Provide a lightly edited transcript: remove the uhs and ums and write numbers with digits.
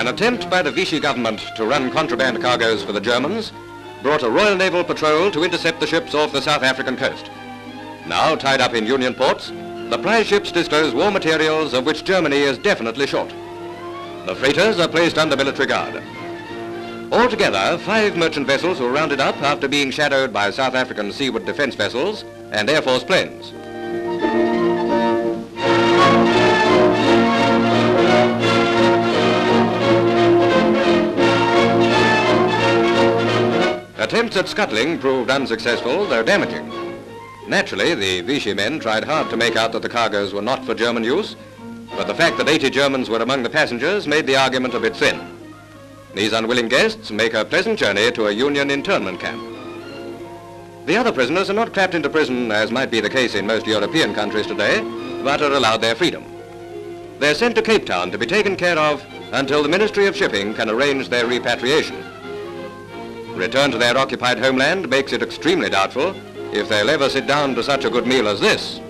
An attempt by the Vichy government to run contraband cargoes for the Germans brought a Royal Naval patrol to intercept the ships off the South African coast. Now tied up in Union ports, the prize ships disclose war materials of which Germany is definitely short. The freighters are placed under military guard. Altogether, 5 merchant vessels were rounded up after being shadowed by South African seaward defense vessels and Air Force planes. Attempts at scuttling proved unsuccessful, though damaging. Naturally, the Vichy men tried hard to make out that the cargoes were not for German use, but the fact that 80 Germans were among the passengers made the argument a bit thin. These unwilling guests make a pleasant journey to a Union internment camp. The other prisoners are not trapped into prison, as might be the case in most European countries today, but are allowed their freedom. They're sent to Cape Town to be taken care of until the Ministry of Shipping can arrange their repatriation. Return to their occupied homeland makes it extremely doubtful if they'll ever sit down to such a good meal as this.